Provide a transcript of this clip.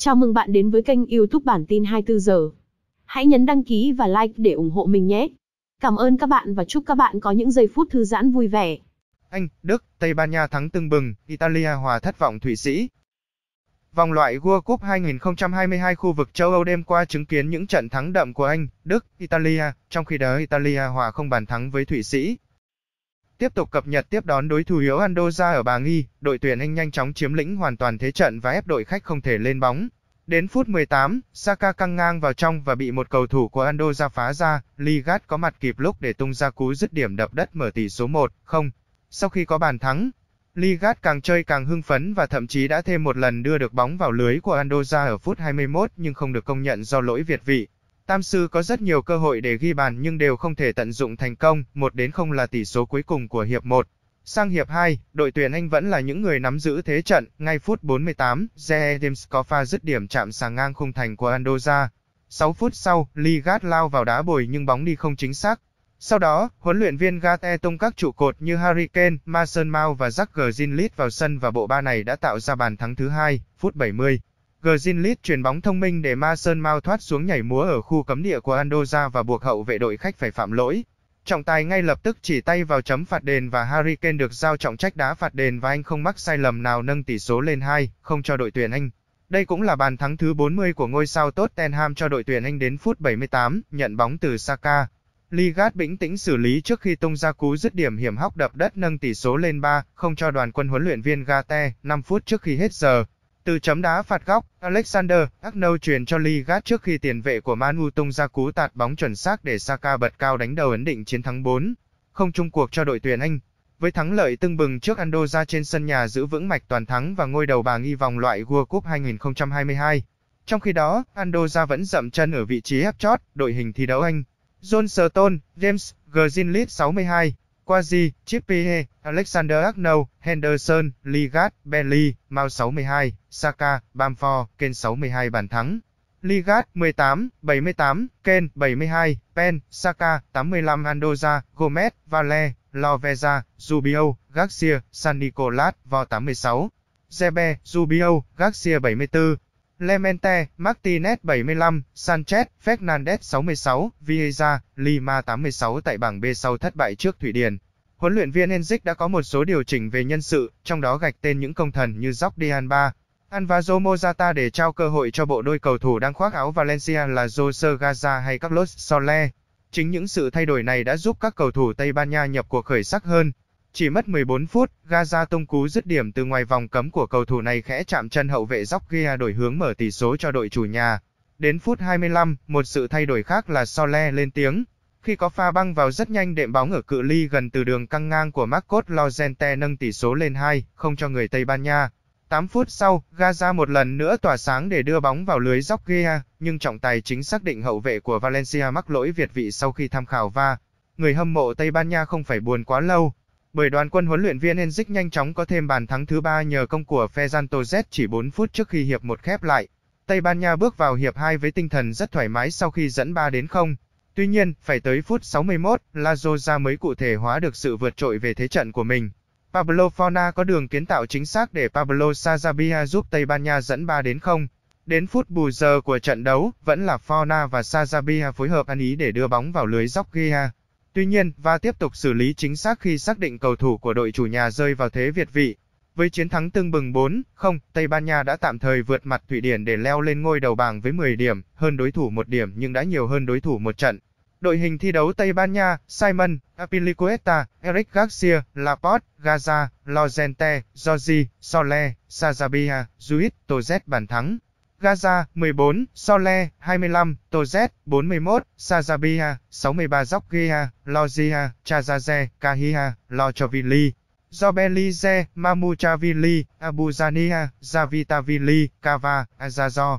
Chào mừng bạn đến với kênh YouTube Bản tin 24 giờ. Hãy nhấn đăng ký và like để ủng hộ mình nhé. Cảm ơn các bạn và chúc các bạn có những giây phút thư giãn vui vẻ. Anh, Đức, Tây Ban Nha thắng tưng bừng, Italia hòa thất vọng Thụy Sĩ. Vòng loại World Cup 2022 khu vực châu Âu đêm qua chứng kiến những trận thắng đậm của Anh, Đức, Italia, trong khi đó Italia hòa không bàn thắng với Thụy Sĩ. Tiếp tục cập nhật tiếp đón đối thủ yếu Andorra ở bảng Ý, đội tuyển Anh nhanh chóng chiếm lĩnh hoàn toàn thế trận và ép đội khách không thể lên bóng. Đến phút 18, Saka căng ngang vào trong và bị một cầu thủ của Andorra phá ra, Lingard có mặt kịp lúc để tung ra cú dứt điểm đập đất mở tỷ số 1-0. Sau khi có bàn thắng, Lingard càng chơi càng hưng phấn và thậm chí đã thêm một lần đưa được bóng vào lưới của Andorra ở phút 21 nhưng không được công nhận do lỗi việt vị. Tam sư có rất nhiều cơ hội để ghi bàn nhưng đều không thể tận dụng thành công, 1-0 là tỷ số cuối cùng của hiệp 1. Sang hiệp 2, đội tuyển Anh vẫn là những người nắm giữ thế trận, ngay phút 48, James có pha dứt điểm chạm sà ngang khung thành của Andorra. 6 phút sau, Lingard lao vào đá bồi nhưng bóng đi không chính xác. Sau đó, huấn luyện viên Gate tung các trụ cột như Harry Kane, Mason Mount và Jack Grealish vào sân và bộ ba này đã tạo ra bàn thắng thứ 2, phút 70. Grealish chuyền bóng thông minh để Mason Mount thoát xuống nhảy múa ở khu cấm địa của Andorra và buộc hậu vệ đội khách phải phạm lỗi. Trọng tài ngay lập tức chỉ tay vào chấm phạt đền và Harry Kane được giao trọng trách đá phạt đền và anh không mắc sai lầm nào nâng tỷ số lên 2-0 cho đội tuyển Anh. Đây cũng là bàn thắng thứ 40 của ngôi sao Tottenham cho đội tuyển Anh. Đến phút 78, nhận bóng từ Saka, Lingard bình tĩnh xử lý trước khi tung ra cú dứt điểm hiểm hóc đập đất nâng tỷ số lên 3-0 cho đoàn quân huấn luyện viên Gate. 5 phút trước khi hết giờ, từ chấm đá phạt góc, Alexander-Arnold chuyền cho Lingard trước khi tiền vệ của Man Utd tung ra cú tạt bóng chuẩn xác để Saka bật cao đánh đầu ấn định chiến thắng 4-0 chung cuộc cho đội tuyển Anh. Với thắng lợi tưng bừng trước Andorra trên sân nhà giữ vững mạch toàn thắng và ngôi đầu bảng Ý vòng loại World Cup 2022. Trong khi đó, Andorra vẫn dậm chân ở vị trí ép chót, đội hình thi đấu Anh. John Stones, James, Grealish 62. Quasi, Chippie, Alexander-Arnold, Henderson, Lingard, Bailey, Mount 62, Saka, Bamford, Kane 62 bàn thắng. Lingard 18, 78, Kane 72, Pen, Saka 85, Andorra, Gomez, Vale, Lazoza, Rubio, Garcia, San Nicolas, Vo 86, Zebe, Rubio, Garcia 74, Lemente, Martinez 75, Sanchez, Fernandez 66, Vieira, Lima 86. Tại bảng B sau thất bại trước Thụy Điển, huấn luyện viên Enzic đã có một số điều chỉnh về nhân sự, trong đó gạch tên những công thần như Jock Dianba, Anvazo Mozata để trao cơ hội cho bộ đôi cầu thủ đang khoác áo Valencia là Jose Gaza hay Carlos Soler. Chính những sự thay đổi này đã giúp các cầu thủ Tây Ban Nha nhập cuộc khởi sắc hơn. Chỉ mất 14 phút, Gaza tung cú dứt điểm từ ngoài vòng cấm của cầu thủ này khẽ chạm chân hậu vệ Gorkyia đổi hướng mở tỷ số cho đội chủ nhà. Đến phút 25, một sự thay đổi khác là Soler lên tiếng. Khi có pha băng vào rất nhanh đệm bóng ở cự ly gần từ đường căng ngang của Marcos Llorente nâng tỷ số lên 2-0 cho người Tây Ban Nha. 8 phút sau, Gaza một lần nữa tỏa sáng để đưa bóng vào lưới Gorkyia, nhưng trọng tài chính xác định hậu vệ của Valencia mắc lỗi việt vị sau khi tham khảo VAR. Người hâm mộ Tây Ban Nha không phải buồn quá lâu, bởi đoàn quân huấn luyện viên Enzic nhanh chóng có thêm bàn thắng thứ 3 nhờ công của Fezanto Z chỉ 4 phút trước khi hiệp 1 khép lại. Tây Ban Nha bước vào hiệp 2 với tinh thần rất thoải mái sau khi dẫn 3-0. Tuy nhiên, phải tới phút 61, Lazoza mới cụ thể hóa được sự vượt trội về thế trận của mình. Pablo Forna có đường kiến tạo chính xác để Pablo Sarabia giúp Tây Ban Nha dẫn 3-0. Đến phút bù giờ của trận đấu, vẫn là Forna và Sarabia phối hợp ăn ý để đưa bóng vào lưới Gorkyia. Tuy nhiên, VAR tiếp tục xử lý chính xác khi xác định cầu thủ của đội chủ nhà rơi vào thế việt vị. Với chiến thắng tưng bừng 4-0, Tây Ban Nha đã tạm thời vượt mặt Thụy Điển để leo lên ngôi đầu bảng với 10 điểm, hơn đối thủ 1 điểm nhưng đã nhiều hơn đối thủ 1 trận. Đội hình thi đấu Tây Ban Nha: Simon, Apilicueta, Enric, Garcia, Laporte, Gaza, Llorente, Jordi, Soler, Sarabia, Ruiz, Tozet. Bàn thắng: Gaza 14, Soler 25, Tozet 41, Sarabia 63, Gorkyia, Lozia, Chazaze, Kahia, Lochovili, Zobelize, Mamuchavili, Abuzania, Zavitavili, Cava, Azazo,